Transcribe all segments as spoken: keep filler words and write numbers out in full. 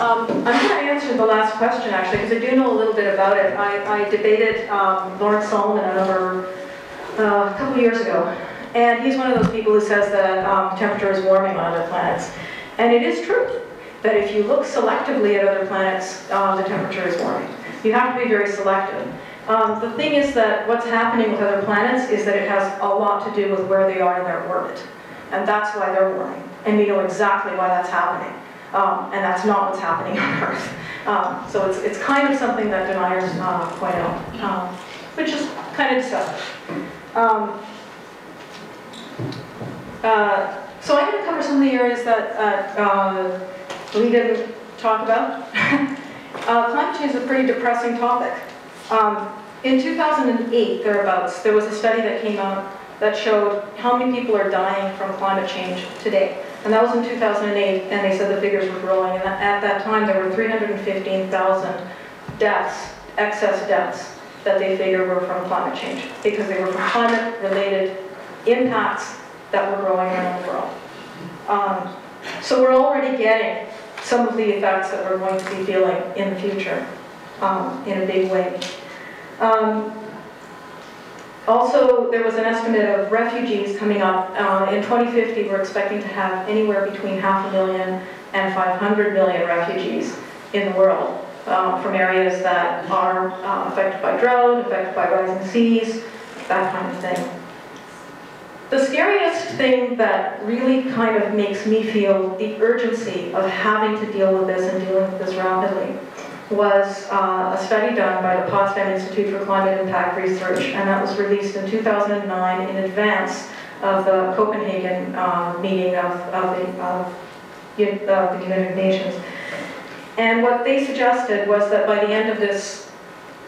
Um, I'm going to answer the last question, actually, because I do know a little bit about it. I, I debated um, Lawrence Solomon over uh, a couple of years ago, and he's one of those people who says that um, temperature is warming on other planets. And it is true that if you look selectively at other planets, um, the temperature is warming. You have to be very selective. Um, the thing is that what's happening with other planets is that it has a lot to do with where they are in their orbit. And that's why they're warming. And we know exactly why that's happening. Um, and that's not what's happening on Earth. Um, so it's, it's kind of something that deniers uh, point out, um, which is kind of deceptive. Um, uh, so I'm going to cover some of the areas that uh, uh, we didn't talk about. uh, climate change is a pretty depressing topic. Um, in two thousand eight, thereabouts, there was a study that came out that showed how many people are dying from climate change today. And that was in two thousand eight, and they said the figures were growing. And at that time, there were three hundred fifteen thousand deaths, excess deaths, that they figured were from climate change, because they were from climate-related impacts that were growing around the world. Um, so we're already getting some of the effects that we're going to be feeling in the future um, in a big way. Um, Also, there was an estimate of refugees coming up. Uh, in twenty fifty, we're expecting to have anywhere between half a million and five hundred million refugees in the world uh, from areas that are uh, affected by drought, affected by rising seas, that kind of thing. The scariest thing that really kind of makes me feel the urgency of having to deal with this and dealing with this rapidly was uh, a study done by the Potsdam Institute for Climate Impact Research, and that was released in two thousand nine in advance of the Copenhagen uh, meeting of, of, the, of, of the United Nations. And what they suggested was that by the end of this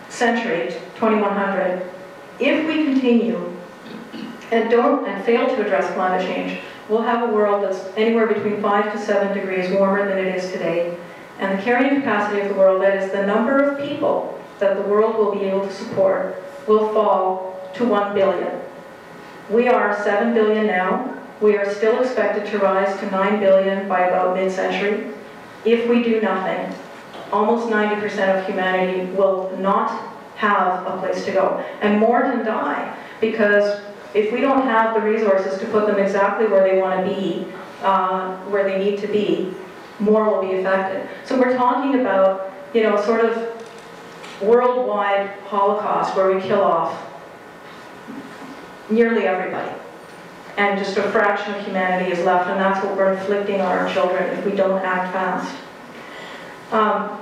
century, twenty-one hundred, if we continue and don't and fail to address climate change, we'll have a world that's anywhere between five to seven degrees warmer than it is today. And the carrying capacity of the world, that is the number of people that the world will be able to support, will fall to one billion. We are seven billion now. We are still expected to rise to nine billion by about mid-century. If we do nothing, almost ninety percent of humanity will not have a place to go, and more than die, because if we don't have the resources to put them exactly where they want to be, uh, where they need to be, more will be affected. So we're talking about, you know, sort of worldwide holocaust where we kill off nearly everybody, and just a fraction of humanity is left, and that's what we're inflicting on our children if we don't act fast. Um,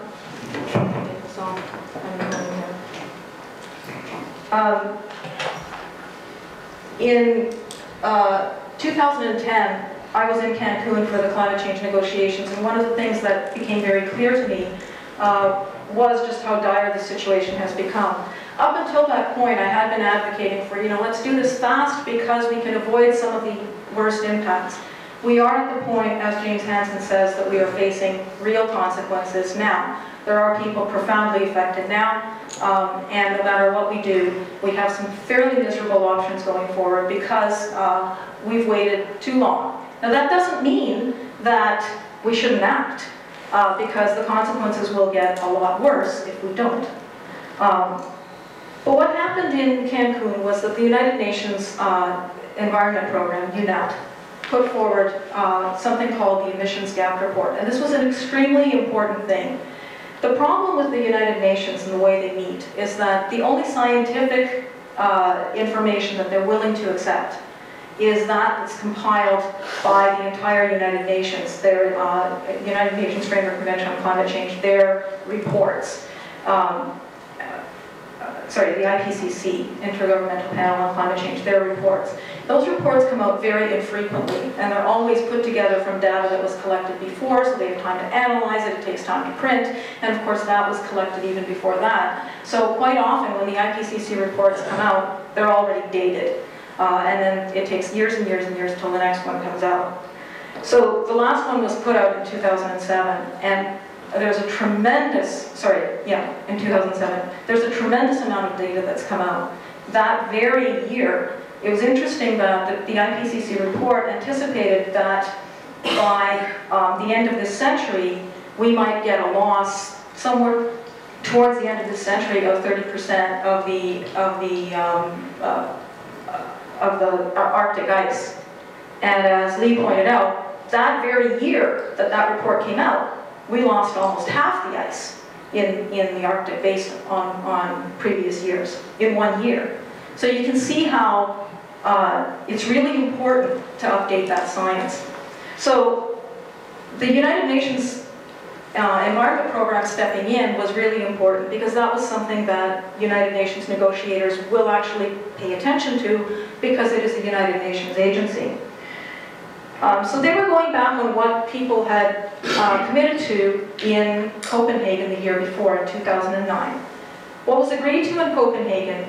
um, in uh, two thousand ten, I was in Cancun for the climate change negotiations, and one of the things that became very clear to me uh, was just how dire the situation has become. Up until that point, I had been advocating for, you know, let's do this fast because we can avoid some of the worst impacts. We are at the point, as James Hansen says, that we are facing real consequences now. There are people profoundly affected now, um, and no matter what we do, we have some fairly miserable options going forward because uh, we've waited too long. Now that doesn't mean that we shouldn't act, uh, because the consequences will get a lot worse if we don't. Um, but what happened in Cancun was that the United Nations uh, Environment Program, UNEP, put forward uh, something called the Emissions Gap Report. And this was an extremely important thing. The problem with the United Nations and the way they meet is that the only scientific uh, information that they're willing to accept is that it's compiled by the entire United Nations, their uh, United Nations Framework Convention on Climate Change, their reports. Um, uh, sorry, the I P C C, Intergovernmental Panel on Climate Change, their reports. Those reports come out very infrequently, and they're always put together from data that was collected before, so they have time to analyze it, it takes time to print, and of course that was collected even before that. So quite often when the I P C C reports come out, they're already dated. Uh, and then it takes years and years and years till the next one comes out. So the last one was put out in two thousand seven, and there's a tremendous, sorry, yeah, in two thousand seven, there's a tremendous amount of data that's come out. That very year, it was interesting that the, the I P C C report anticipated that by um, the end of this century, we might get a loss somewhere towards the end of the century of thirty percent of the of the um, uh, of the Arctic ice. And as Lee pointed out, that very year that that report came out, we lost almost half the ice in in the Arctic based on on previous years in one year. So you can see how uh, it's really important to update that science. So the United Nations Uh, environment program stepping in was really important, because that was something that United Nations negotiators will actually pay attention to, because it is a United Nations agency. Um, so they were going back on what people had uh, committed to in Copenhagen the year before, in two thousand nine. What was agreed to in Copenhagen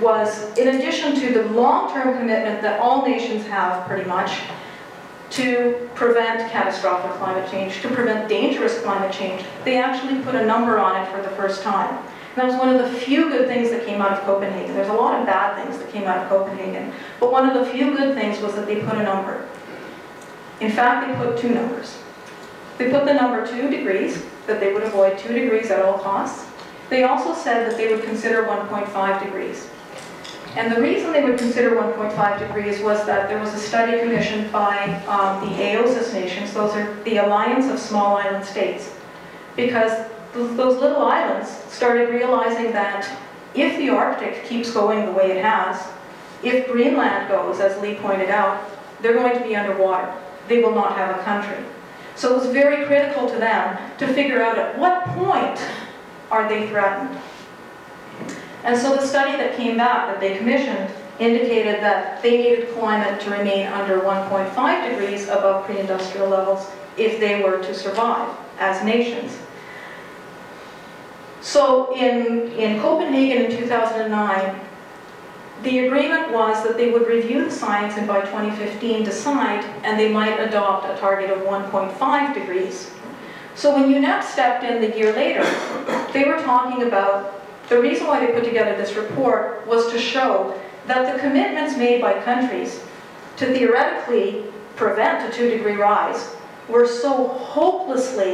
was, in addition to the long-term commitment that all nations have pretty much, to prevent catastrophic climate change, to prevent dangerous climate change, they actually put a number on it for the first time. And that was one of the few good things that came out of Copenhagen. There's a lot of bad things that came out of Copenhagen, but one of the few good things was that they put a number. In fact, they put two numbers. They put the number two degrees, that they would avoid two degrees at all costs. They also said that they would consider one point five degrees. And the reason they would consider one point five degrees was that there was a study commissioned by um, the AOSIS nations, those are the Alliance of Small Island States, because th those little islands started realizing that if the Arctic keeps going the way it has, if Greenland goes, as Lee pointed out, they're going to be underwater. They will not have a country. So it was very critical to them to figure out at what point are they threatened. And so the study that came back, that they commissioned, indicated that they needed climate to remain under one point five degrees above pre-industrial levels if they were to survive as nations. So in, in Copenhagen in two thousand nine, the agreement was that they would review the science and by twenty fifteen decide, and they might adopt a target of one point five degrees. So when U N E P stepped in the year later, they were talking about the reason why they put together this report was to show that the commitments made by countries to theoretically prevent a two-degree rise were so hopelessly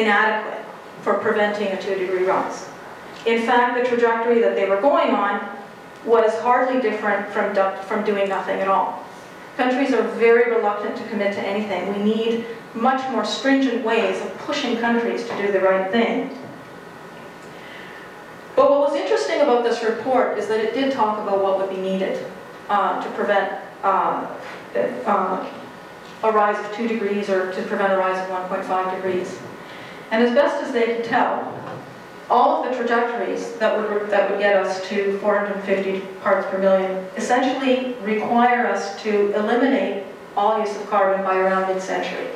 inadequate for preventing a two-degree rise. In fact, the trajectory that they were going on was hardly different from, from doing nothing at all. Countries are very reluctant to commit to anything. We need much more stringent ways of pushing countries to do the right thing. But what was interesting about this report is that it did talk about what would be needed uh, to prevent uh, uh, a rise of two degrees or to prevent a rise of one point five degrees. And as best as they could tell, all of the trajectories that would, that would get us to four hundred fifty parts per million essentially require us to eliminate all use of carbon by around mid-century.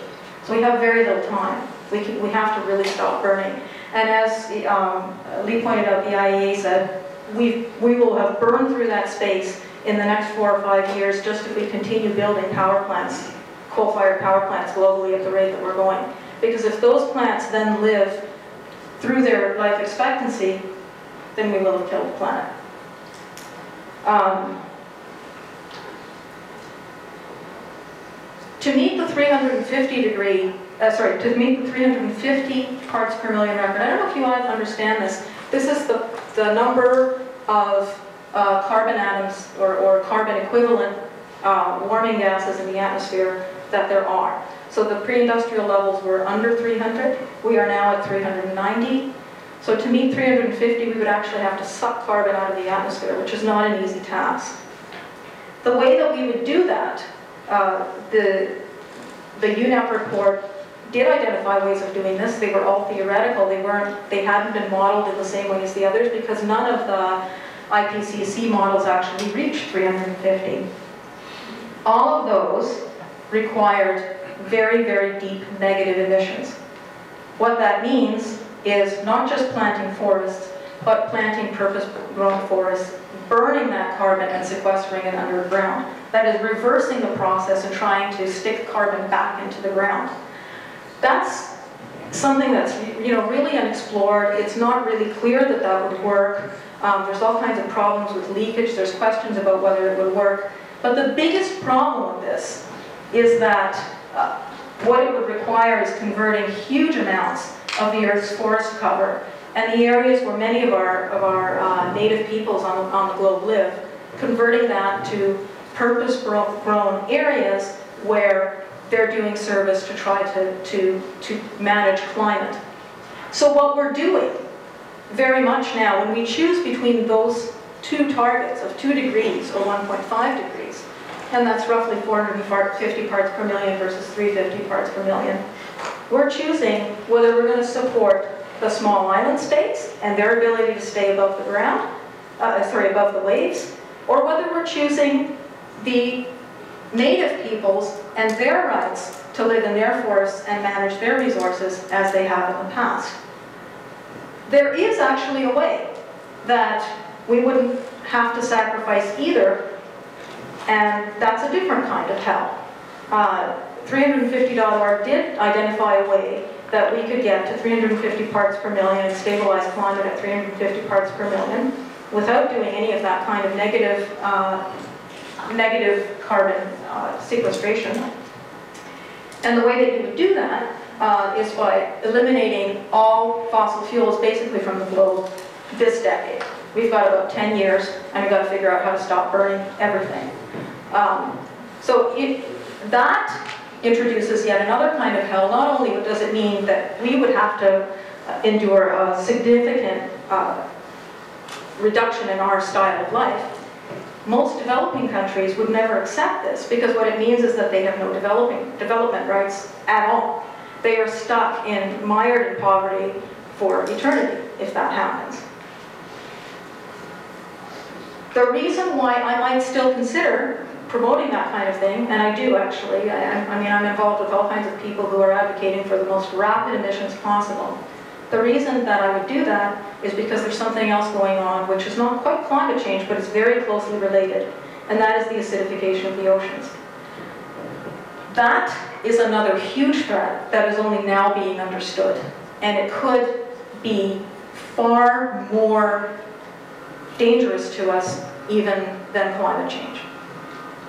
So we have very little time. We, can, we have to really stop burning. And as um, Lee pointed out, the I E A said, we we will have burned through that space in the next four or five years just if we continue building power plants, coal-fired power plants globally at the rate that we're going. Because if those plants then live through their life expectancy, then we will have killed the planet. Um, to meet the three hundred fifty degree Uh, sorry, to meet the three hundred fifty parts per million record. I don't know if you all understand this. This is the, the number of uh, carbon atoms or, or carbon equivalent uh, warming gases in the atmosphere that there are. So the pre-industrial levels were under three hundred. We are now at three hundred ninety. So to meet three hundred fifty, we would actually have to suck carbon out of the atmosphere, which is not an easy task. The way that we would do that, uh, the, the U N E P report did identify ways of doing this. They were all theoretical. They weren't. They hadn't been modeled in the same way as the others because none of the I P C C models actually reached three hundred fifty. All of those required very, very deep negative emissions. What that means is not just planting forests, but planting purpose-grown forests, burning that carbon and sequestering it underground. That is reversing the process and trying to stick carbon back into the ground. That's something that's you know really unexplored. It's not really clear that that would work. Um, there's all kinds of problems with leakage. There's questions about whether it would work. But the biggest problem with this is that uh, What it would require is converting huge amounts of the Earth's forest cover, and the areas where many of our, of our uh, native peoples on, on the globe live, converting that to purpose-grown areas where they're doing service to try to, to, to manage climate. So what we're doing very much now, when we choose between those two targets of two degrees or one point five degrees, and that's roughly four hundred fifty parts per million versus three hundred fifty parts per million, we're choosing whether we're going to support the small island states and their ability to stay above the ground, uh, sorry, above the waves, or whether we're choosing the native peoples and their rights to live in their forests and manage their resources as they have in the past. There is actually a way that we wouldn't have to sacrifice either, and that's a different kind of help. Uh, three fifty dot org did identify a way that we could get to three hundred fifty parts per million and stabilize climate at three hundred fifty parts per million without doing any of that kind of negative, uh, negative carbon uh, sequestration. And the way that you would do that uh, is by eliminating all fossil fuels basically from the globe this decade. We've got about ten years, and we've got to figure out how to stop burning everything. Um, so if that introduces yet another kind of hell. Not only does it mean that we would have to endure a significant uh, reduction in our style of life, most developing countries would never accept this, because what it means is that they have no developing development rights at all. They are stuck in mired in poverty for eternity if that happens. The reason why I might still consider promoting that kind of thing, and I do actually, I, I mean I'm involved with all kinds of people who are advocating for the most rapid emissions possible. The reason that I would do that is because there's something else going on which is not quite climate change, but it's very closely related, and that is the acidification of the oceans. That is another huge threat that is only now being understood, and it could be far more dangerous to us even than climate change.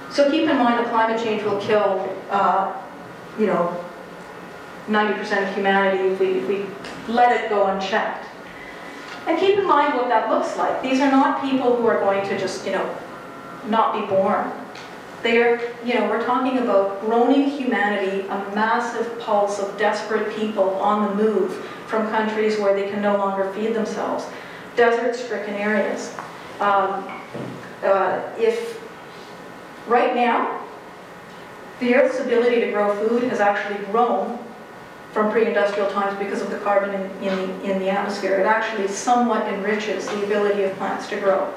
So keep in mind that climate change will kill, uh, you know, ninety percent of humanity if we, if we let it go unchecked. And keep in mind what that looks like. These are not people who are going to just, you know, not be born. They are, you know, we're talking about groaning humanity, a massive pulse of desperate people on the move from countries where they can no longer feed themselves, desert-stricken areas. Um, uh, if Right now, the Earth's ability to grow food has actually grown from pre-industrial times because of the carbon in, in, the, in the atmosphere. It actually somewhat enriches the ability of plants to grow.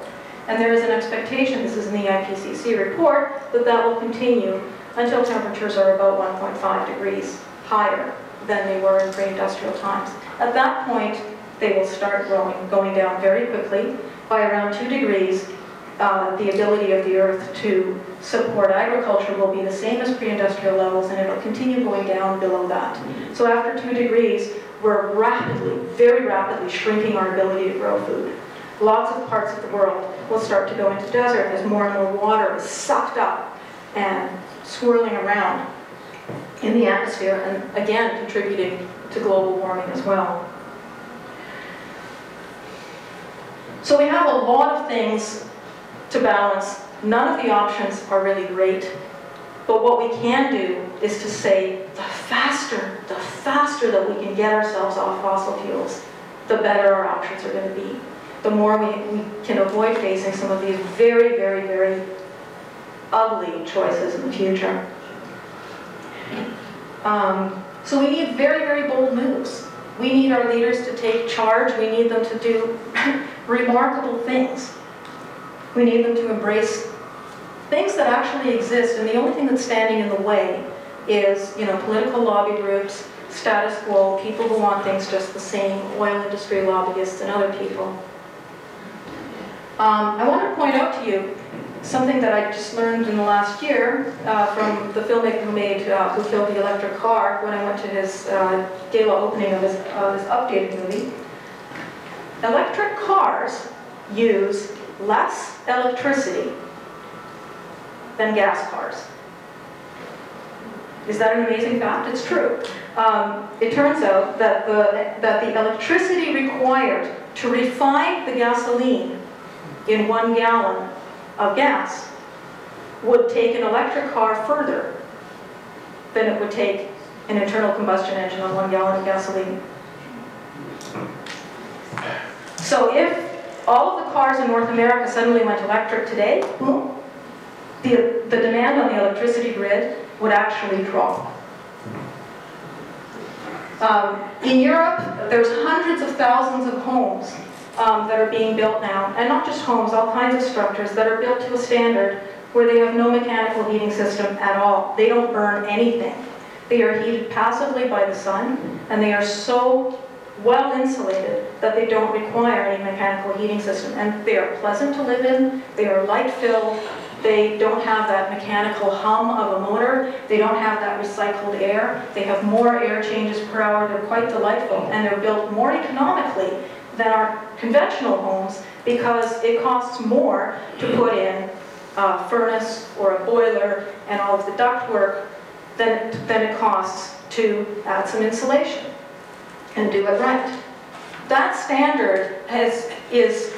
And there is an expectation, this is in the I P C C report, that that will continue until temperatures are about one point five degrees higher than they were in pre-industrial times. At that point, they will start growing, going down very quickly by around two degrees. Uh, the ability of the Earth to support agriculture will be the same as pre-industrial levels, and it'll continue going down below that. So after two degrees, we're rapidly, very rapidly shrinking our ability to grow food. Lots of parts of the world will start to go into desert as more and more water is sucked up and swirling around in the atmosphere, and again contributing to global warming as well. So we have a lot of things to balance. None of the options are really great, but what we can do is to say the faster, the faster that we can get ourselves off fossil fuels, the better our options are going to be. The more we, we can avoid facing some of these very, very, very ugly choices in the future. Um, so we need very, very bold moves. We need our leaders to take charge. We need them to do remarkable things. We need them to embrace things that actually exist, and the only thing that's standing in the way is, you know, political lobby groups, status quo, people who want things just the same, oil industry lobbyists and other people. Um, I want to point out to you something that I just learned in the last year uh, from the filmmaker who made uh, Who Killed the Electric Car when I went to his uh, gala opening of his, uh, his updated movie. Electric cars use less electricity than gas cars. Is that an amazing fact? It's true. Um, it turns out that the, that the electricity required to refine the gasoline in one gallon of gas would take an electric car further than it would take an internal combustion engine on one gallon of gasoline. So if all of the cars in North America suddenly went electric today, the, the demand on the electricity grid would actually drop. Um, in Europe, there's hundreds of thousands of homes um, that are being built now, and not just homes, all kinds of structures that are built to a standard where they have no mechanical heating system at all. They don't burn anything. They are heated passively by the sun, and they are so well insulated that they don't require any mechanical heating system. And they are pleasant to live in, they are light-filled, they don't have that mechanical hum of a motor, they don't have that recycled air, they have more air changes per hour, they're quite delightful, and they're built more economically than our conventional homes because it costs more to put in a furnace or a boiler and all of the ductwork than, than it costs to add some insulation and do it right. That standard has, is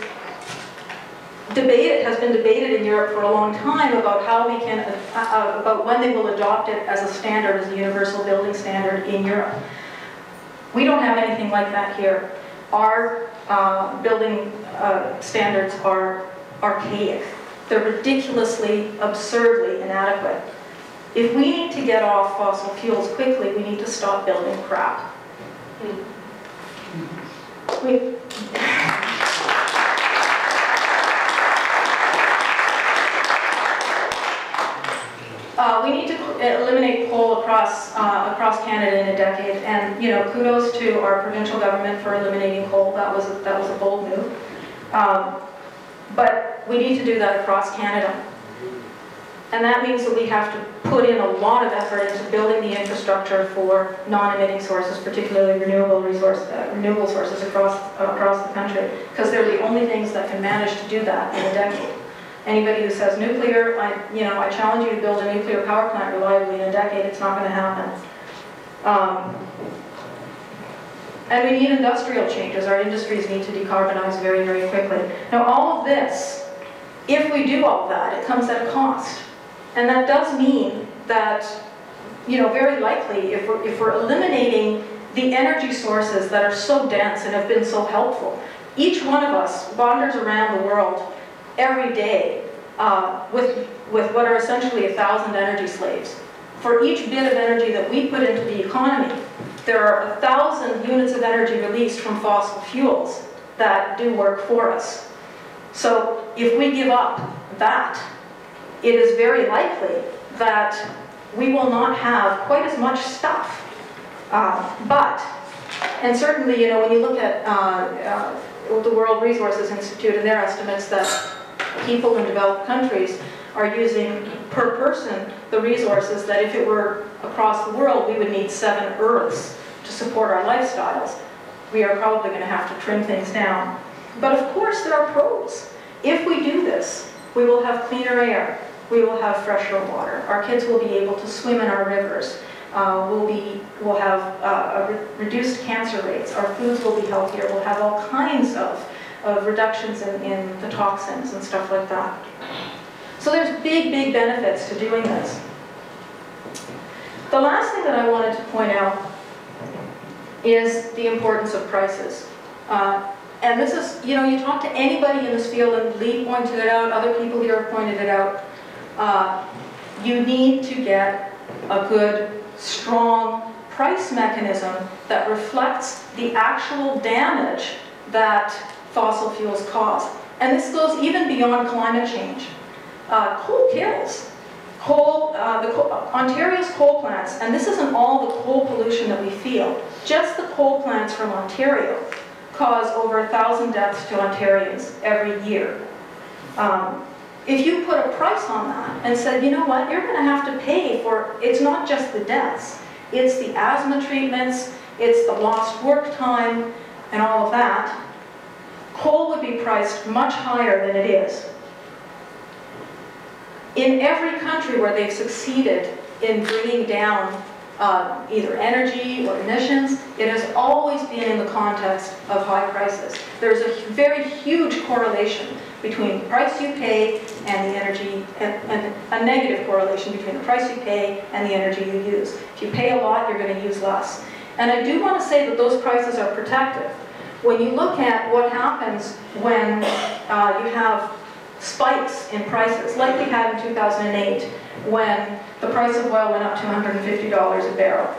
debated, has been debated in Europe for a long time about how we can, uh, about when they will adopt it as a standard, as a universal building standard in Europe. We don't have anything like that here. Our uh, building uh, standards are archaic. They're ridiculously, absurdly inadequate. If we need to get off fossil fuels quickly, we need to stop building crap. We Uh, we need to eliminate coal across uh, across Canada in a decade, and you know, kudos to our provincial government for eliminating coal. That was a, that was a bold move, um, but we need to do that across Canada, and that means that we have to put in a lot of effort into building the infrastructure for non-emitting sources, particularly renewable resource uh, renewable sources across uh, across the country, because they're the only things that can manage to do that in a decade. Anybody who says nuclear, I, you know, I challenge you to build a nuclear power plant reliably in a decade. It's not going to happen. Um, and we need industrial changes. Our industries need to decarbonize very, very quickly. Now, all of this, if we do all that, it comes at a cost, and that does mean that, you know, very likely, if we're if we're eliminating the energy sources that are so dense and have been so helpful, each one of us wanders around the world every day uh, with, with what are essentially a thousand energy slaves. For each bit of energy that we put into the economy, there are a thousand units of energy released from fossil fuels that do work for us. So if we give up that, it is very likely that we will not have quite as much stuff. Uh, but, and certainly, you know, when you look at uh, uh, the World Resources Institute and their estimates that people in developed countries are using per person the resources that if it were across the world we would need seven Earths to support our lifestyles. We are probably going to have to trim things down. But of course there are pros. If we do this, we will have cleaner air, we will have fresher water, our kids will be able to swim in our rivers, Uh, we'll, be, we'll have uh, a re reduced cancer rates, our foods will be healthier, we'll have all kinds of, of reductions in, in the toxins and stuff like that. So there's big, big benefits to doing this. The last thing that I wanted to point out is the importance of prices. Uh, and this is, you know, you talk to anybody in this field, and Lee pointed it out, other people here pointed it out, uh, you need to get a good strong price mechanism that reflects the actual damage that fossil fuels cause. And this goes even beyond climate change. Uh, coal kills. Coal, uh, the coal, Ontario's coal plants, and this isn't all the coal pollution that we feel, just the coal plants from Ontario cause over a thousand deaths to Ontarians every year. Um, If you put a price on that and said, you know what, you're going to have to pay for, it's not just the deaths, it's the asthma treatments, it's the lost work time, and all of that, coal would be priced much higher than it is. In every country where they've succeeded in bringing down uh, either energy or emissions, it has always been in the context of high prices. There's a very huge correlation between the price you pay and the energy, and, and a negative correlation between the price you pay and the energy you use. If you pay a lot, you're going to use less. And I do want to say that those prices are protective. When you look at what happens when uh, you have spikes in prices, like we had in two thousand eight, when the price of oil went up to one hundred fifty dollars a barrel.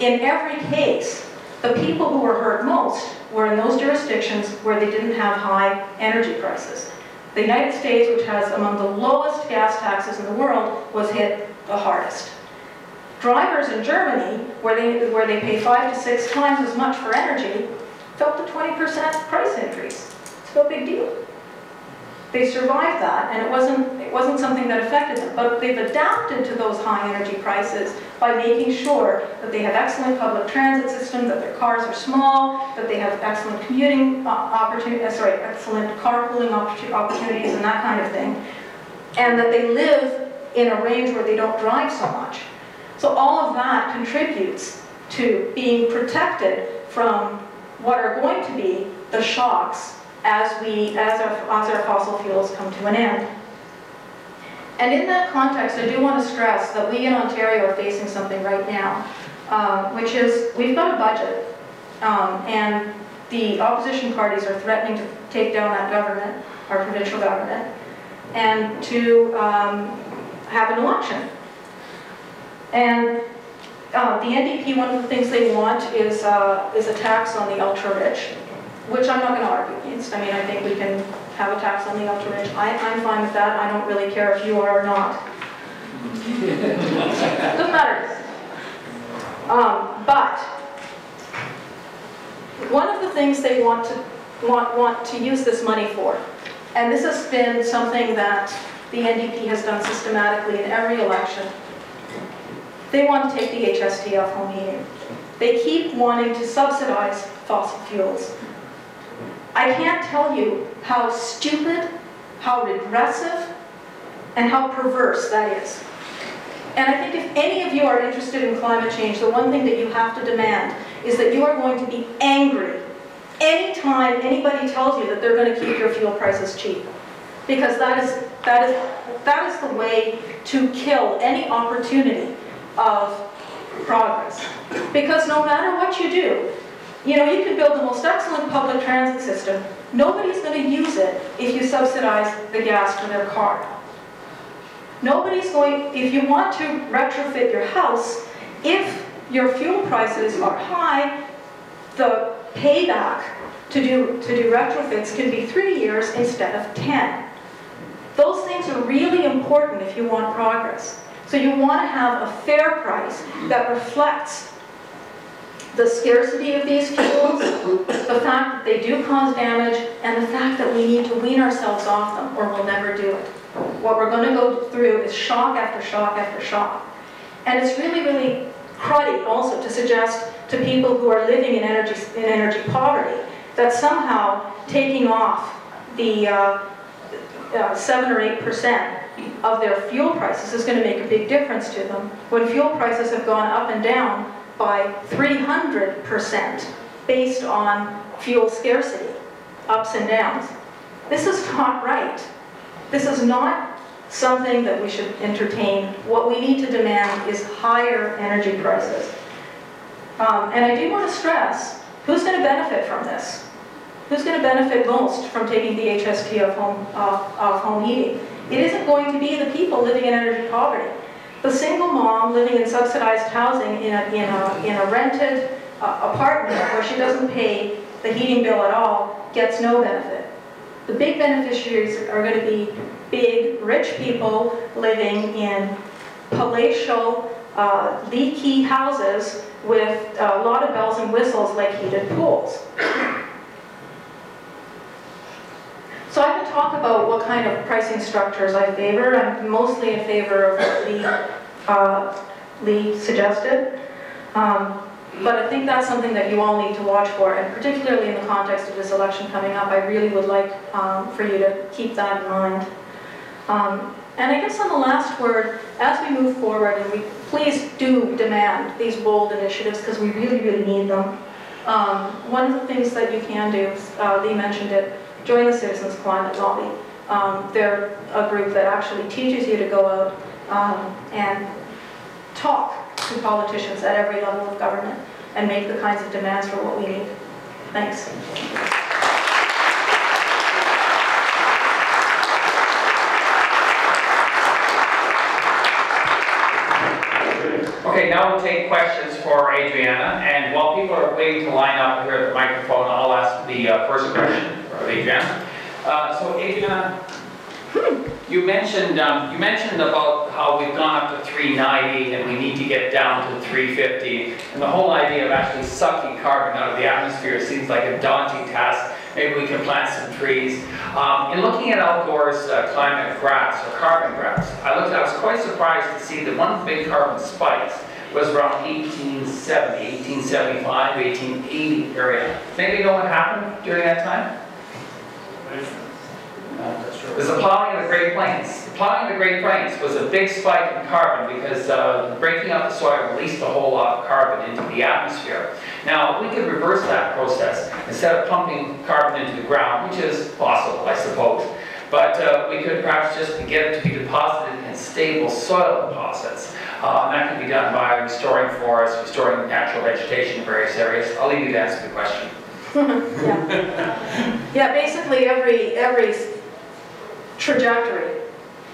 In every case, the people who were hurt most were in those jurisdictions where they didn't have high energy prices. The United States, which has among the lowest gas taxes in the world, was hit the hardest. Drivers in Germany, where they, where they pay five to six times as much for energy, felt the twenty percent price increase. It's no big deal. They survived that, and it wasn't, it wasn't something that affected them. But they've adapted to those high energy prices by making sure that they have excellent public transit systems, that their cars are small, that they have excellent commuting opportunities, sorry, excellent carpooling opportunities and that kind of thing, and that they live in a range where they don't drive so much. So all of that contributes to being protected from what are going to be the shocks as we, as our, as our fossil fuels come to an end. And in that context, I do want to stress that we in Ontario are facing something right now, uh, which is we've got a budget, um, and the opposition parties are threatening to take down that government, our provincial government, and to um, have an election. And uh, the N D P, one of the things they want is, uh, is a tax on the ultra-rich, which I'm not going to argue against. I mean, I think we can have a tax on the ultra-rich. I'm fine with that. I don't really care if you are or not. Doesn't matter. Um, but one of the things they want to, want, want to use this money for, and this has been something that the N D P has done systematically in every election, they want to take the H S D off home heating. They keep wanting to subsidize fossil fuels. I can't tell you how stupid, how regressive, and how perverse that is. And I think if any of you are interested in climate change, the one thing that you have to demand is that you are going to be angry anytime anybody tells you that they're going to keep your fuel prices cheap. Because that is, that is, that is the way to kill any opportunity of progress. Because no matter what you do, you know, you can build the most excellent public transit system. Nobody's going to use it if you subsidize the gas for their car. Nobody's going, if you want to retrofit your house, if your fuel prices are high, the payback to do, to do retrofits can be three years instead of ten. Those things are really important if you want progress. So you want to have a fair price that reflects the scarcity of these fuels, the fact that they do cause damage, and the fact that we need to wean ourselves off them or we'll never do it. What we're going to go through is shock after shock after shock. And it's really, really cruddy also to suggest to people who are living in energy, in energy poverty that somehow taking off the uh, uh, seven or eight percent of their fuel prices is going to make a big difference to them when fuel prices have gone up and down by three hundred percent based on fuel scarcity, ups and downs. This is not right. This is not something that we should entertain. What we need to demand is higher energy prices. Um, and I do want to stress, who's going to benefit from this? Who's going to benefit most from taking the H S D off home, off, off home heating? It isn't going to be the people living in energy poverty. The single mom living in subsidized housing in a, in a, in a rented uh, apartment where she doesn't pay the heating bill at all gets no benefit. The big beneficiaries are going to be big, rich people living in palatial, uh, leaky houses with a lot of bells and whistles like heated pools. So I can talk about what kind of pricing structures I favor. I'm mostly in favor of what Lee, uh, Lee suggested. Um, but I think that's something that you all need to watch for, and particularly in the context of this election coming up, I really would like um, for you to keep that in mind. Um, and I guess on the last word, as we move forward, and we please do demand these bold initiatives because we really, really need them. Um, one of the things that you can do, uh, Lee mentioned it, join the Citizens Climate Lobby. Um, they're a group that actually teaches you to go out um, and talk to politicians at every level of government and make the kinds of demands for what we need. Thanks. Okay, now we'll take questions for Adriana, and while people are waiting to line up here at the microphone, I'll ask the uh, first question for Adriana. Uh, so Adriana, you mentioned um, you mentioned about how we've gone up to three ninety and we need to get down to three fifty, and the whole idea of actually sucking carbon out of the atmosphere seems like a daunting task. Maybe we can plant some trees. Um, in looking at Al Gore's uh, climate graphs or carbon graphs, I looked. I was quite surprised to see that one of the big carbon spikes was around eighteen seventy, eighteen seventy-five, eighteen eighty area. Maybe you know what happened during that time? It was the plowing of the Great Plains. The plowing of the Great Plains was a big spike in carbon because uh, breaking up the soil released a whole lot of carbon into the atmosphere. Now, if we could reverse that process, instead of pumping carbon into the ground, which is possible, I suppose, but uh, we could perhaps just get it to be deposited in stable soil deposits. Uh, and that can be done by restoring forests, restoring natural vegetation in various areas. I'll leave you to answer the question. Yeah. Yeah, basically every every trajectory,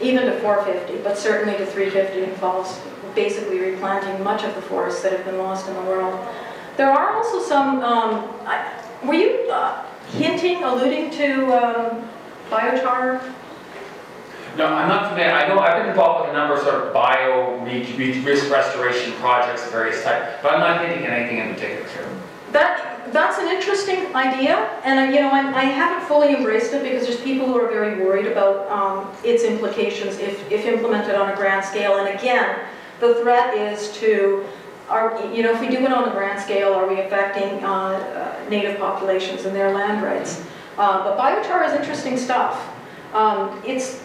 even to four fifty, but certainly to three fifty, involves basically replanting much of the forests that have been lost in the world. There are also some, um, I, were you uh, hinting, alluding to um, biochar? No, I'm not familiar. I know I've been involved with a number of sort of bio risk restoration projects of various types, but I'm not hinting at anything in particular. That, That's an interesting idea, and you know, I, I haven't fully embraced it because there's people who are very worried about um, its implications if, if implemented on a grand scale. And again, the threat is to, are, you know, if we do it on a grand scale, are we affecting uh, uh, native populations and their land rights? Uh, but biochar is interesting stuff. Um, it's,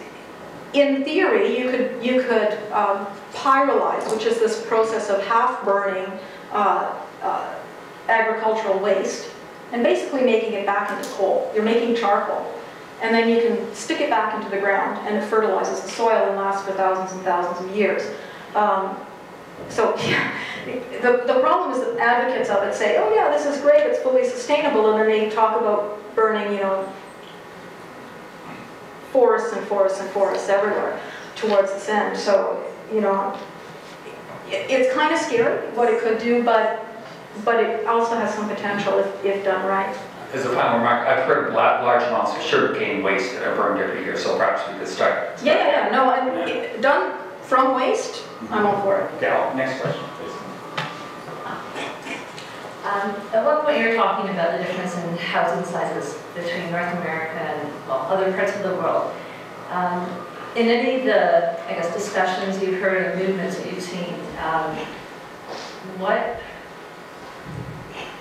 in theory, you could you could um, pyrolyze, which is this process of half burning. Uh, uh, agricultural waste and basically making it back into coal. You're making charcoal. And then you can stick it back into the ground and it fertilizes the soil and lasts for thousands and thousands of years. Um, so yeah, the, the problem is that advocates of it say, oh yeah, this is great, it's fully sustainable, and then they talk about burning, you know, forests and forests and forests everywhere towards this end. So, you know, it, it's kind of scary what it could do, but But it also has some potential if, if done right. As a final remark, I've heard large amounts of sugarcane waste that are burned every year, so perhaps we could start. Yeah, yeah, yeah. No, I, yeah. It, done from waste, mm-hmm. I'm all for it. Okay, well, next question, please. Um, at one point, you were talking about the difference in housing sizes between North America and well, other parts of the world. Um, in any of the, I guess, discussions you've heard and movements that you've seen, um, what?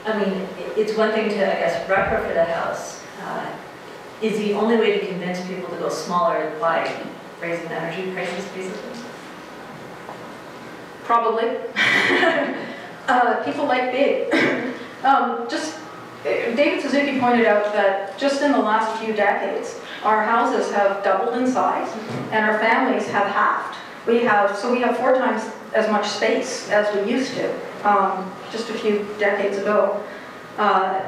I mean, it's one thing to, I guess, retrofit a house. Uh, is the only way to convince people to go smaller by raising energy prices, basically? Probably. uh, people like big. um, just David Suzuki pointed out that just in the last few decades, our houses have doubled in size, and our families have halved. We have so we have four times as much space as we used to. Um, just a few decades ago. Uh,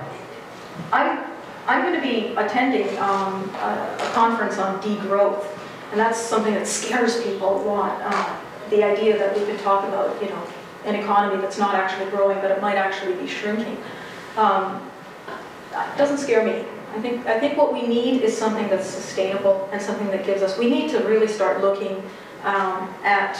I'm, I'm going to be attending um, a, a conference on degrowth, and that's something that scares people a lot. Uh, the idea that we could talk about, you know, an economy that's not actually growing, but it might actually be shrinking. Um, that doesn't scare me. I think, I think what we need is something that's sustainable and something that gives us, we need to really start looking um, at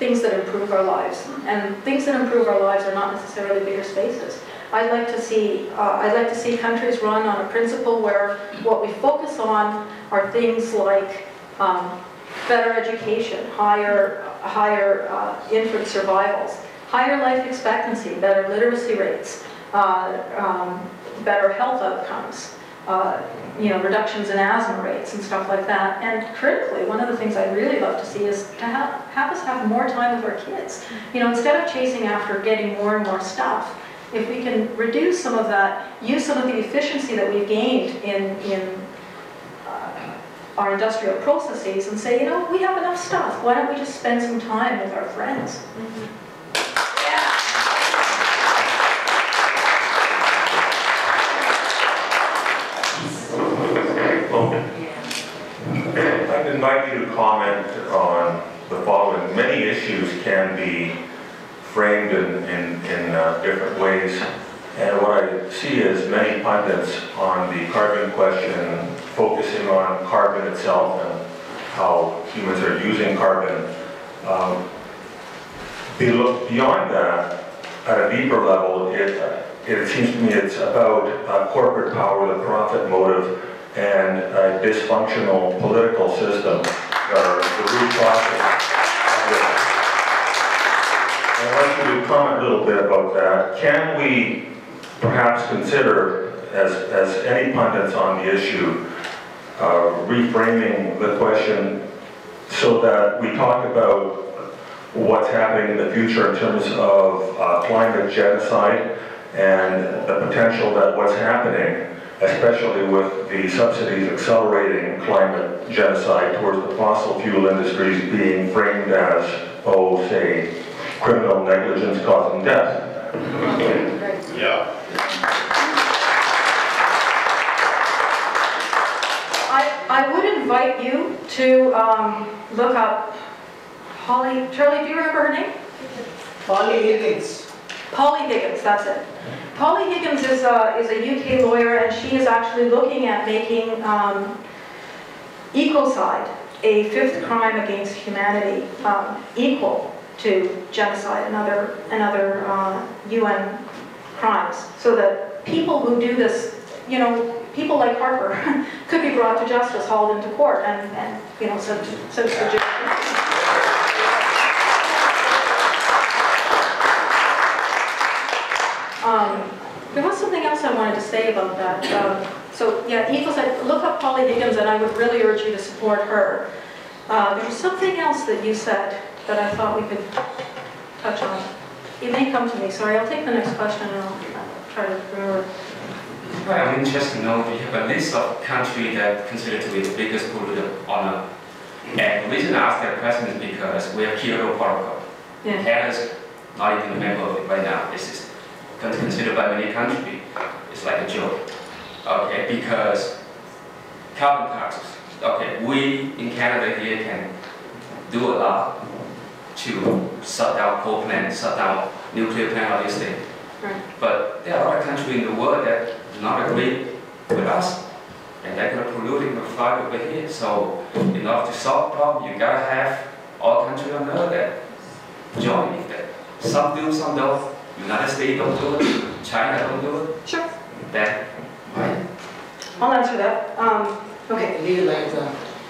things that improve our lives, and things that improve our lives are not necessarily bigger spaces. I'd like to see uh, I'd like to see countries run on a principle where what we focus on are things like um, better education, higher higher uh, infant survivals, higher life expectancy, better literacy rates, uh, um, better health outcomes, uh, you know, reductions in asthma rates and stuff like that. And critically, one of the things I'd really love to see is to have, have us have more time with our kids. You know, instead of chasing after getting more and more stuff, if we can reduce some of that, use some of the efficiency that we've gained in, in uh, our industrial processes and say, you know, we have enough stuff. Why don't we just spend some time with our friends? Mm-hmm. I'd invite you to comment on the following. Many issues can be framed in, in, in uh, different ways, and what I see is many pundits on the carbon question focusing on carbon itself and how humans are using carbon. Um, beyond that, at a deeper level, it, it seems to me it's about uh, corporate power, the profit motive, and a dysfunctional political system are the root causes of this. I'd like you to comment a little bit about that. Can we perhaps consider, as, as any pundits on the issue, uh, reframing the question so that we talk about what's happening in the future in terms of uh, climate genocide and the potential that what's happening, especially with the subsidies accelerating climate genocide towards the fossil fuel industries, being framed as, oh, say, criminal negligence causing death. Yeah. I, I would invite you to um, look up Polly, Charlie, do you remember her name? Polly Higgins. Polly Higgins, that's it. Polly Higgins is a, is a U K lawyer, and she is actually looking at making um, ecocide a fifth crime against humanity, um, equal to genocide and other, and other uh, U N crimes, so that people who do this, you know, people like Harper could be brought to justice, hauled into court, and, and you know, sent to jail. Um, there was something else I wanted to say about that. Um, so yeah, ecocide, look up Polly Higgins, and I would really urge you to support her. Uh, there was something else that you said that I thought we could touch on. It may come to me, sorry, I'll take the next question and I'll try to remember. Well, I'm interested to know if you have a list of countries that considered to be the biggest polluter on Earth. And the reason I ask that question is because we have Kyoto Protocol. Yeah. Canada's not even a member of it right now. It's just considered by many countries, it's like a joke. Okay, because carbon taxes. Okay, we in Canada here can do a lot to shut down coal plants, shut down nuclear plants, all these things. Right. But there are other countries in the world that do not agree with us, and they're going to pollute the fly over here. So, in order to solve the problem, you gotta have all countries on Earth that join in that. Some do, some don't. United States don't do it, China don't do it. Sure. That, right? I'll answer that. Um, okay.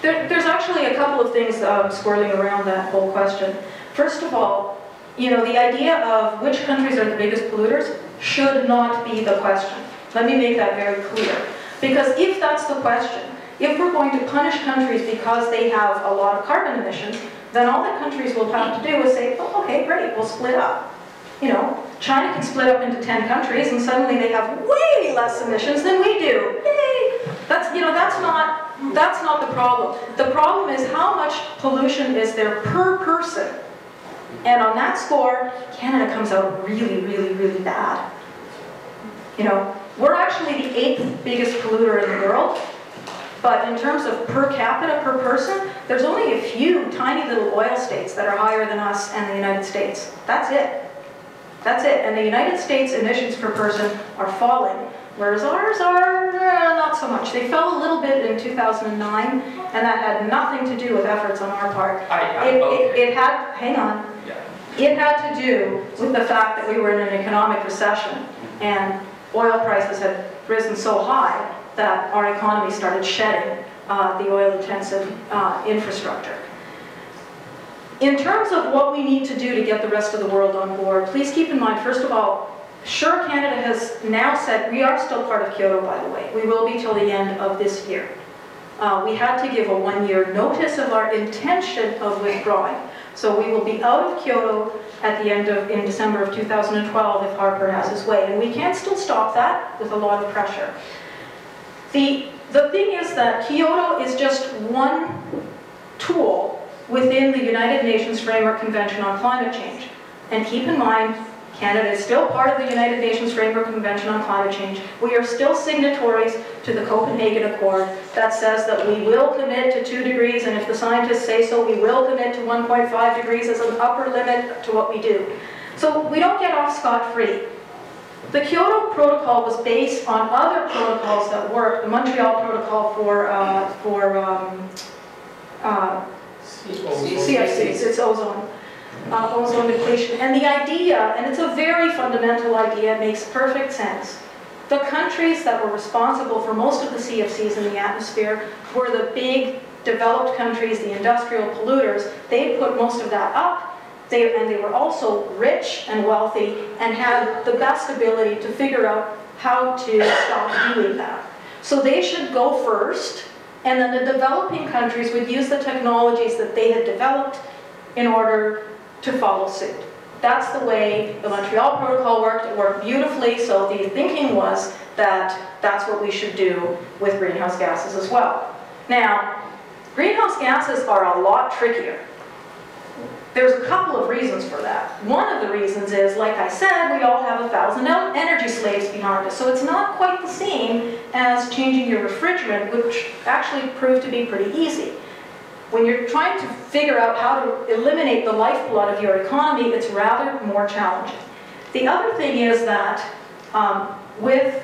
There, there's actually a couple of things um, swirling around that whole question. First of all, you know, the idea of which countries are the biggest polluters should not be the question. Let me make that very clear. Because if that's the question, if we're going to punish countries because they have a lot of carbon emissions, then all that countries will have to do is say, oh, okay, great, we'll split up. You know, China can split up into ten countries, and suddenly they have way less emissions than we do. Yay! That's, you know, that's not that's not the problem. The problem is how much pollution is there per person, and on that score, Canada comes out really, really, really bad. You know, we're actually the eighth biggest polluter in the world, but in terms of per capita per person, there's only a few tiny little oil states that are higher than us and the United States. That's it. That's it, and the United States emissions per person are falling, whereas ours are eh, not so much. They fell a little bit in two thousand nine, and that had nothing to do with efforts on our part. I, I, it, okay. it, it had, hang on, yeah. It had to do with the fact that we were in an economic recession, and oil prices had risen so high that our economy started shedding uh, the oil-intensive uh, infrastructure. In terms of what we need to do to get the rest of the world on board, please keep in mind, first of all, Sure, Canada has now said, we are still part of Kyoto, by the way. We will be till the end of this year. Uh, we had to give a one-year notice of our intention of withdrawing. So we will be out of Kyoto at the end of, in December of two thousand twelve if Harper has his way. And we can still stop that with a lot of pressure. The, the thing is that Kyoto is just one tool within the United Nations Framework Convention on Climate Change. And keep in mind, Canada is still part of the United Nations Framework Convention on Climate Change. We are still signatories to the Copenhagen Accord that says that we will commit to two degrees, and if the scientists say so, we will commit to one point five degrees as an upper limit to what we do. So we don't get off scot-free. The Kyoto Protocol was based on other protocols that work, the Montreal Protocol for, uh, for um, uh, C F Cs, it's ozone. Uh, ozone depletion. And the idea, and it's a very fundamental idea, makes perfect sense. The countries that were responsible for most of the C F Cs in the atmosphere were the big developed countries, the industrial polluters. They put most of that up, they, and they were also rich and wealthy and had the best ability to figure out how to stop doing that. So they should go first, and then the developing countries would use the technologies that they had developed in order to follow suit. That's the way the Montreal Protocol worked. It worked beautifully, so the thinking was that that's what we should do with greenhouse gases as well. Now, greenhouse gases are a lot trickier. There's a couple of reasons for that. One of the reasons is, like I said, we all have a thousand energy slaves behind us, so it's not quite the same as changing your refrigerant, which actually proved to be pretty easy. When you're trying to figure out how to eliminate the lifeblood of your economy, it's rather more challenging. The other thing is that um, with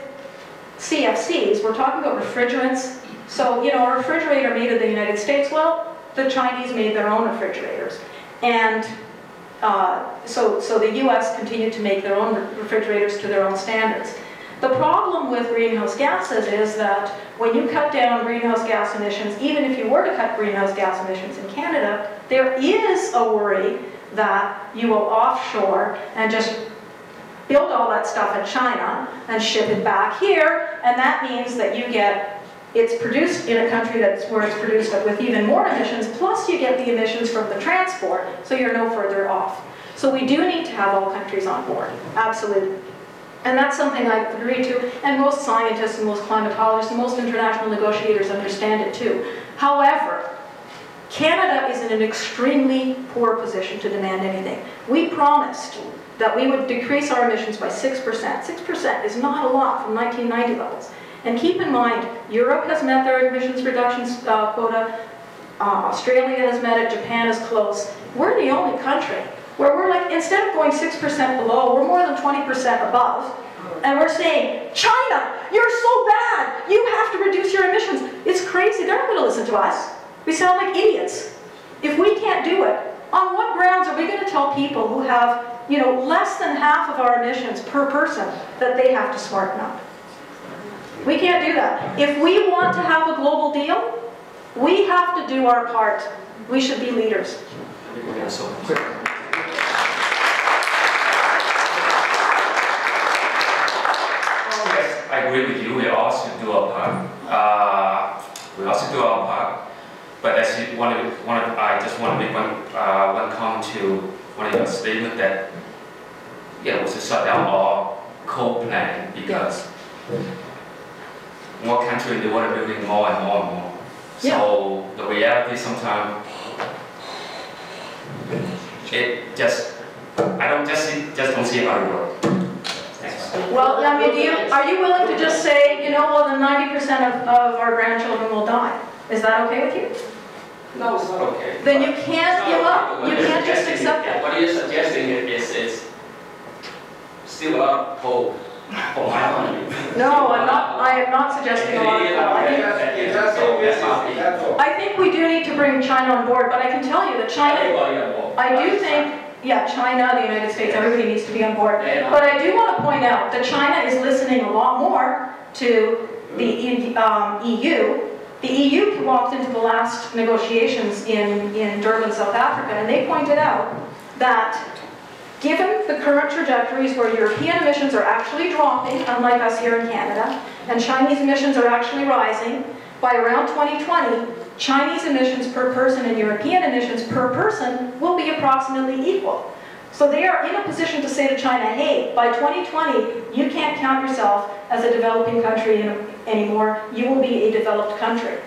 C F Cs, we're talking about refrigerants. So, you know, a refrigerator made in the United States, well, the Chinese made their own refrigerators. And uh, so, so the U S continued to make their own refrigerators to their own standards. The problem with greenhouse gases is that when you cut down greenhouse gas emissions, even if you were to cut greenhouse gas emissions in Canada, there is a worry that you will offshore and just build all that stuff in China and ship it back here, and that means that you get, it's produced in a country that's where it's produced but with even more emissions, plus you get the emissions from the transport, so you're no further off. So we do need to have all countries on board, absolutely. And that's something I agree to, and most scientists and most climatologists and most international negotiators understand it too. However, Canada is in an extremely poor position to demand anything. We promised that we would decrease our emissions by six percent. six percent is not a lot from nineteen ninety levels. And keep in mind, Europe has met their emissions reductions uh, quota, uh, Australia has met it, Japan is close. We're the only country where we're like, instead of going six percent below, we're more than twenty percent above. And we're saying, China, you're so bad, you have to reduce your emissions. It's crazy, they're not going to listen to us. We sound like idiots. If we can't do it, on what grounds are we going to tell people who have, you know, less than half of our emissions per person that they have to smarten up? We can't do that. If we want to have a global deal, we have to do our part. We should be leaders. I agree with you, we also do our part. Uh, we also do our part. But as you one of, one of, I just want to make one, uh, one comment to one of your statements that, yeah, we should shut down our coal plant because more countries, they want to build more and more and more. So yeah. The reality sometimes, it just, I don't just see, just don't see how it works. Well, I mean, do you, are you willing to just say, you know, well, then ninety percent of, of our grandchildren will die? Is that okay with you? No, it's not okay. Then you can't give up. You can't just accept it. What you're suggesting is, is still a lot of hope. No, I'm not, I am not suggesting a lot of hope. I think we do need to bring China on board, but I can tell you that China, I do think, yeah, China, the United States, everybody needs to be on board. But I do want to point out that China is listening a lot more to the um, E U. The E U walked into the last negotiations in, in Durban, South Africa, and they pointed out that Given the current trajectories where European emissions are actually dropping, unlike us here in Canada, and Chinese emissions are actually rising, by around twenty twenty, Chinese emissions per person and European emissions per person will be approximately equal. So they are in a position to say to China, hey, by twenty twenty, you can't count yourself as a developing country anymore, you will be a developed country.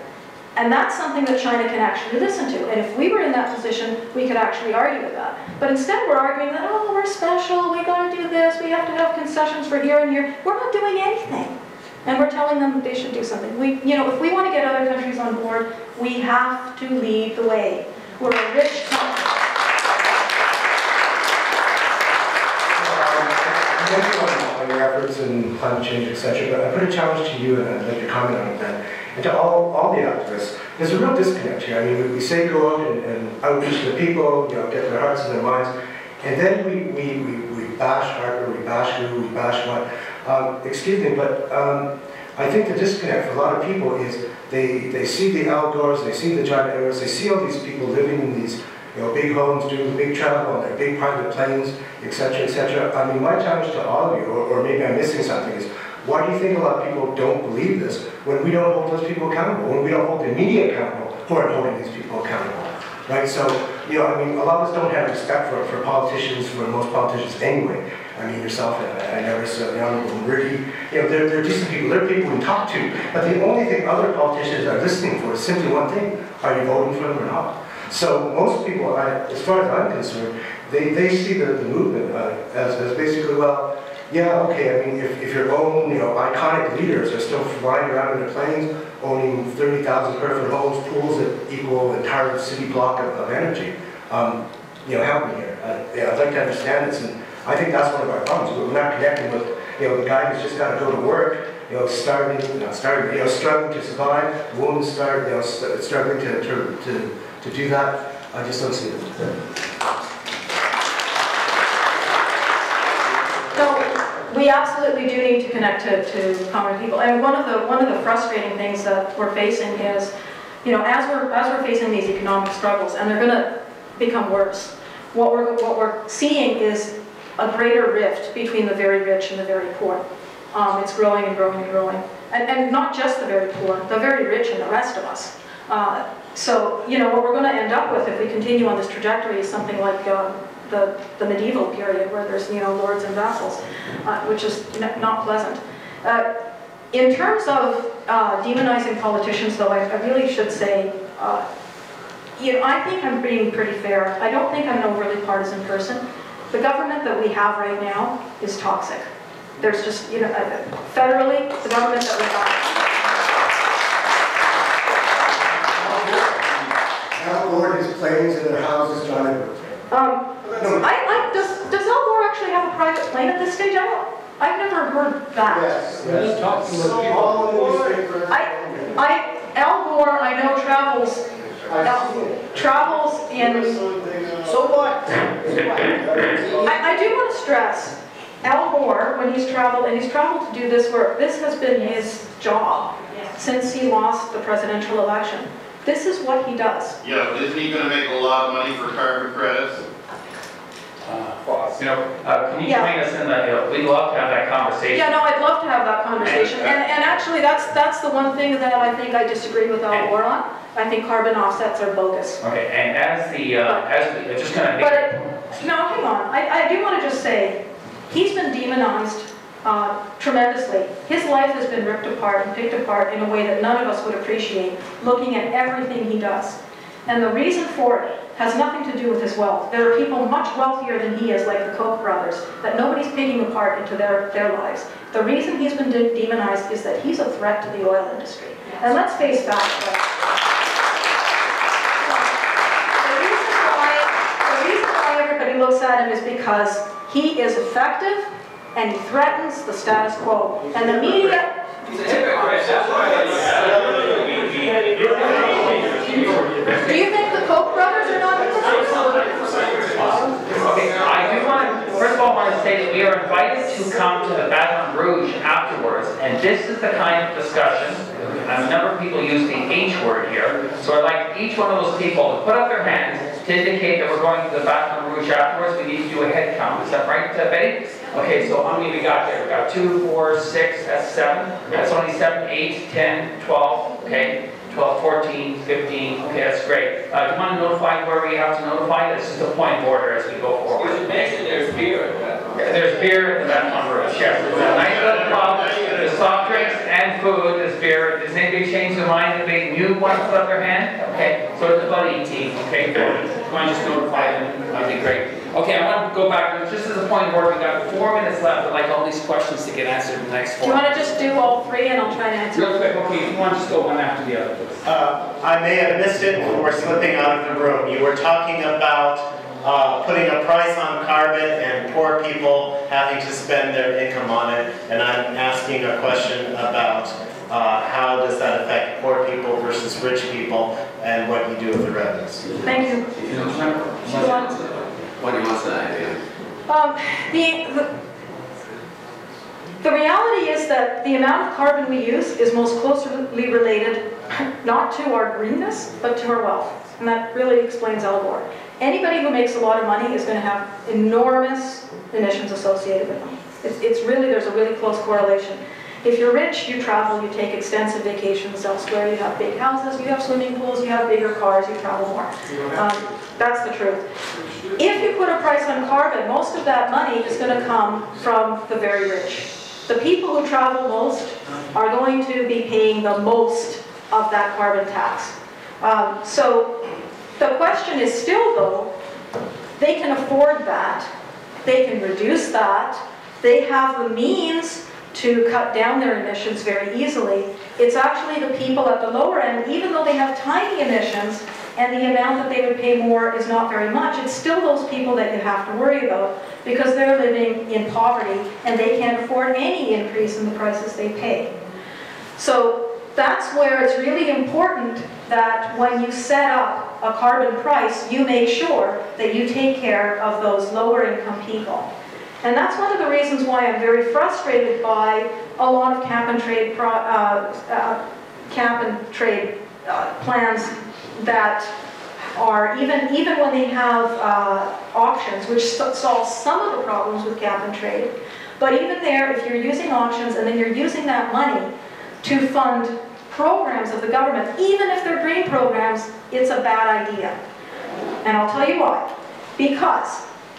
And that's something that China can actually listen to. And if we were in that position, we could actually argue with that. But instead we're arguing that, oh, we're special, we gotta do this, we have to have concessions for here and here. We're not doing anything. And we're telling them that they should do something. We, you know, if we want to get other countries on board, we have to lead the way. We're a rich country. Thank you on your efforts in climate change, et cetera. But I put a challenge to you, and I'd like to comment on that, and to all, all the activists. There's a real disconnect here. I mean, we say go out and, and outreach to the people, you know, get their hearts and their minds, and then we we we, we bash Harper, we bash who, we bash what. Um, excuse me, but um, I think the disconnect for a lot of people is they they see the Al Gores, they see the John Edwards, they see all these people living in these, you know, big homes, doing big travel on their big private planes, et cetera, et cetera. I mean, my challenge to all of you, or, or maybe I'm missing something, is why do you think a lot of people don't believe this when we don't hold those people accountable, when we don't hold the media accountable who are holding these people accountable, right? So, you know, I mean, a lot of us don't have respect for, for politicians, for most politicians anyway. I mean, yourself, and I, I noticed uh, the Honorable Murdy, you know, they're, they're decent people, they're people we talk to, but the only thing other politicians are listening for is simply one thing: are you voting for them or not? So most people, I, as far as I'm concerned, they, they see the, the movement uh, as, as basically, well, yeah, okay, I mean, if, if your own, you know, iconic leaders are still flying around in their planes, owning thirty thousand square foot homes, pools that equal an entire city block of, of energy, um, you know, help me here. Uh, yeah, I'd like to understand this, and I think that's one of our problems. We're not connecting with, you know, the guy who's just got to go to work, you know, starving, not starving, you know, struggling to survive, the woman starving, you know, st struggling to, to, to To do that, I just don't see it. So we absolutely do need to connect to, to common people. And one of the one of the frustrating things that we're facing is, you know, as we're as we're facing these economic struggles, and they're going to become worse. What we're what we're seeing is a greater rift between the very rich and the very poor. Um, it's growing and growing and growing, and and not just the very poor, the very rich and the rest of us. Uh, So, you know, what we're going to end up with if we continue on this trajectory is something like uh, the, the medieval period where there's, you know, lords and vassals, uh, which is n not pleasant. Uh, in terms of uh, demonizing politicians, though, I, I really should say, uh, you know, I think I'm being pretty fair. I don't think I'm an overly partisan person. The government that we have right now is toxic. There's just, you know, uh, federally, the government that we have. Al Gore, his planes and their houses, John Edwards. Um, I, I, does, does Al Gore actually have a private plane at this stage? I don't, I've never heard that. Yes, yes. Talking so all the I, I, Al Gore, I know, travels, Al, travels in... So what? I, I do want to stress, Al Gore, when he's traveled, and he's traveled to do this work, this has been his job since he lost the presidential election. This is what he does. Yeah, but isn't he going to make a lot of money for carbon credits? Uh, boss, you know, uh, can you yeah. join us in that? You know, we'd love to have that conversation. Yeah, no, I'd love to have that conversation. And, and actually, that's that's the one thing that I think I disagree with Al Gore on. I think carbon offsets are bogus. Okay, and as the uh, but, as the, just kind of. But it, no, hang on. I I do want to just say, he's been demonized. Uh, tremendously. His life has been ripped apart and picked apart in a way that none of us would appreciate, looking at everything he does. And the reason for it has nothing to do with his wealth. There are people much wealthier than he is, like the Koch brothers, that nobody's picking apart into their, their lives. The reason he's been de demonized is that he's a threat to the oil industry. Yes. And let's face facts. The reason why, the reason why everybody looks at him is because he is effective, and he threatens the status quo. And the media... Do you think the Koch brothers are not hypocrites? Okay, I do want to, first of all, I want to say that we are invited to come to the Baton Rouge afterwards, and this is the kind of discussion, a number of people use the H word here, so I'd like each one of those people to put up their hands to indicate that we're going to the Baton Rouge which afterwards we need to do a head count. Is that right, Betty? Okay, so how many we got there? We got two, four, six, that's seven. That's only seven, eight, ten, twelve, okay? twelve, fourteen, fifteen, okay, that's great. Uh, do you want to notify where we have to notify? This is the point of order as we go forward. Excuse me, actually, there's beer in that one. There's beer in that one room, yes. It's a nice little club. There's soft drinks and food, there's beer. Does anybody change their mind if they knew what to put up their hand? Okay, so it's about eighteen, okay, good. You want to just notify them? That'd be great. Okay, I want to go back, just as a point of order, we've got four minutes left. I'd like all these questions to get answered in the next four. Do you want to just do all three and I'll try to answer? Real quick, okay, you want to just go one after the other, please. Uh, I may have missed it, but we're slipping out of the room. You were talking about uh, putting a price on carbon and poor people having to spend their income on it, and I'm asking a question about Uh, how does that affect poor people versus rich people, and what you do with the revenues? Thank you. What do you want to say? Um, the, the, the reality is that the amount of carbon we use is most closely related not to our greenness, but to our wealth. And that really explains Al Gore. Anybody who makes a lot of money is going to have enormous emissions associated with them. It's, it's really, there's a really close correlation. If you're rich, you travel, you take extensive vacations elsewhere, you have big houses, you have swimming pools, you have bigger cars, you travel more. Um, that's the truth. If you put a price on carbon, most of that money is going to come from the very rich. The people who travel most are going to be paying the most of that carbon tax. Um, so the question is still, though, they can afford that, they can reduce that, they have the means to cut down their emissions very easily. It's actually the people at the lower end, even though they have tiny emissions and the amount that they would pay more is not very much, it's still those people that you have to worry about because they're living in poverty and they can't afford any increase in the prices they pay. So that's where it's really important that when you set up a carbon price, you make sure that you take care of those lower income people. And that's one of the reasons why I'm very frustrated by a lot of cap and trade pro, uh, uh, cap and trade uh, plans that are even even when they have uh, auctions, which solve some of the problems with cap and trade. But even there, if you're using auctions and then you're using that money to fund programs of the government, even if they're green programs, it's a bad idea. And I'll tell you why. Because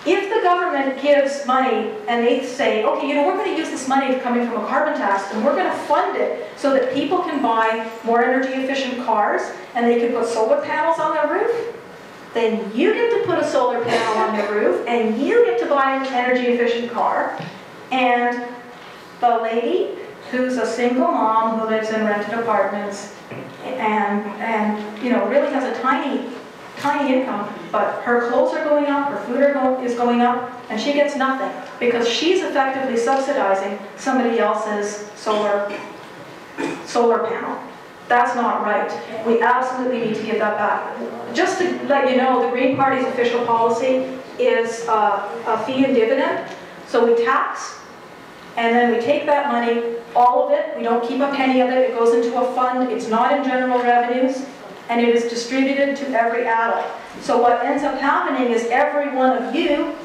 if the government gives money and they say, okay, you know, we're going to use this money coming from a carbon tax and we're going to fund it so that people can buy more energy efficient cars and they can put solar panels on their roof, then you get to put a solar panel on your roof and you get to buy an energy efficient car. And the lady who's a single mom who lives in rented apartments and, and you know, really has a tiny tiny income, but her clothes are going up, her food are go is going up, and she gets nothing because she's effectively subsidizing somebody else's solar, solar panel. That's not right. We absolutely need to give that back. Just to let you know, the Green Party's official policy is uh, a fee and dividend. So we tax, and then we take that money, all of it, we don't keep a penny of it, it goes into a fund, it's not in general revenues, and it is distributed to every adult. So what ends up happening is every one of you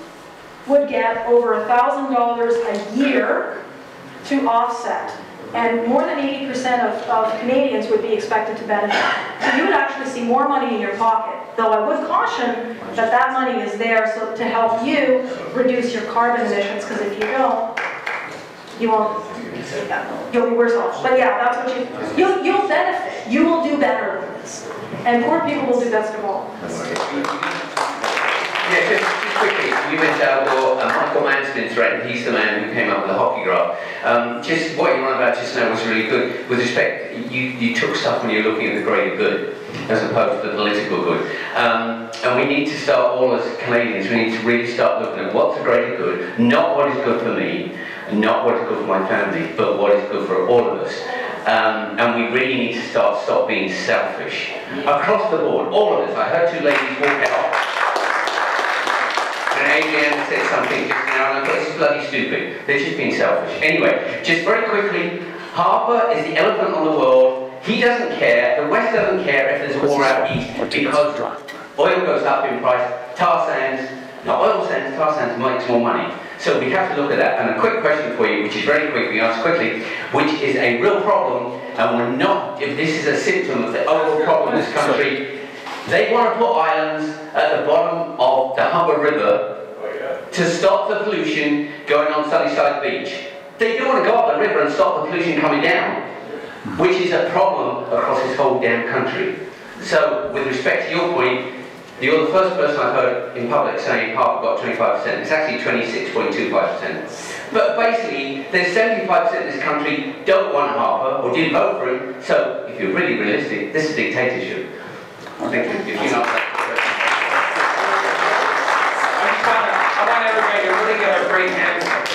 would get over one thousand dollars a year to offset. And more than eighty percent of, of Canadians would be expected to benefit. So you would actually see more money in your pocket, though I would caution that that money is there so to help you reduce your carbon emissions, because if you don't, you won't. You'll be worse off. But yeah, that's what you, you'll, you'll benefit. You will do better than this. And poor people will do best of all. Yeah, just, just quickly, you mentioned Al Gore, uh, Michael Mann's been threatened, he's the man who came up with the hockey graph. Um, just what you were on about just now was really good. With respect, you, you took stuff when you're looking at the greater good, as opposed to the political good. Um, and we need to start, all as Canadians, we need to really start looking at what's the greater good, not what is good for me, not what is good for my family, but what is good for all of us. Um, and we really need to start stop being selfish. Across the board, all of us. I heard two ladies walk out. And Adrienne said something just now, and I thought, this is bloody stupid. They're just being selfish. Anyway, just very quickly, Harper is the elephant on the world. He doesn't care. The West doesn't care if there's a war out east, because oil goes up in price, tar sands, Now, oil sands, tar sands makes more money. So we have to look at that. And a quick question for you, which is very quick, we ask quickly, which is a real problem, and we're not, if this is a symptom of the overall problem in this country, they want to put islands at the bottom of the Humber River oh, yeah. to stop the pollution going on Sunnyside Beach. They do want to go up the river and stop the pollution coming down, which is a problem across this whole damn country. So, with respect to your point, you're the first person I've heard in public saying Harper got twenty-five percent. It's actually twenty-six point two five percent. But basically, there's seventy-five percent of this country don't want Harper or didn't vote for him. So, if you're really realistic, this is dictatorship. Thank you. If you're not that I'm trying to, I want everybody to really get a great hand.